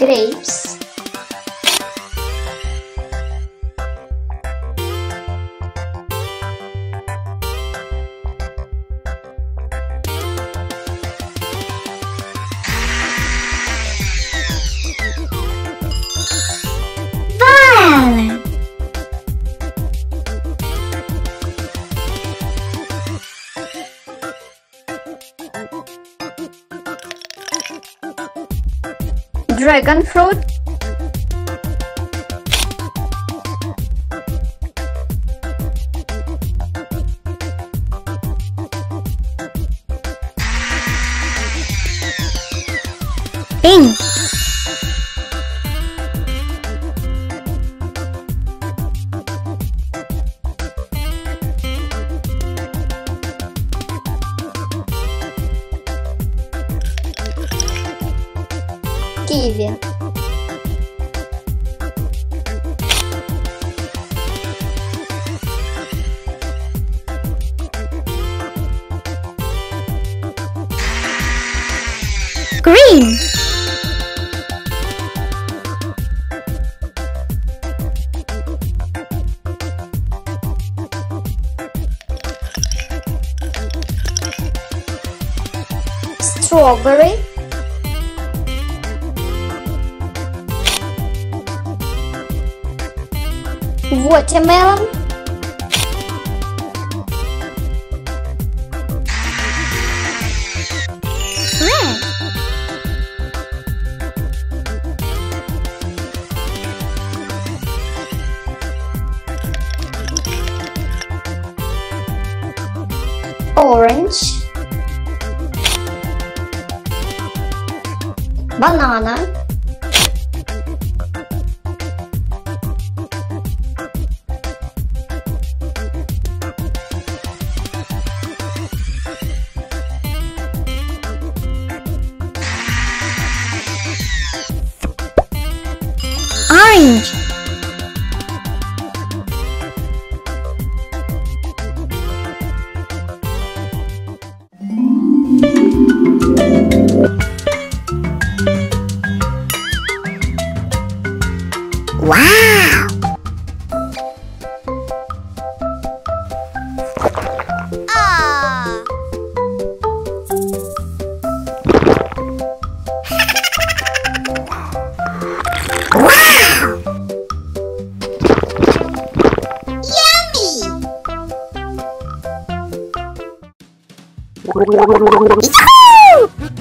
grapes, dragon fruit, pink, kiwi, green, strawberry, watermelon, red, orange, banana, orange, wow, yummy.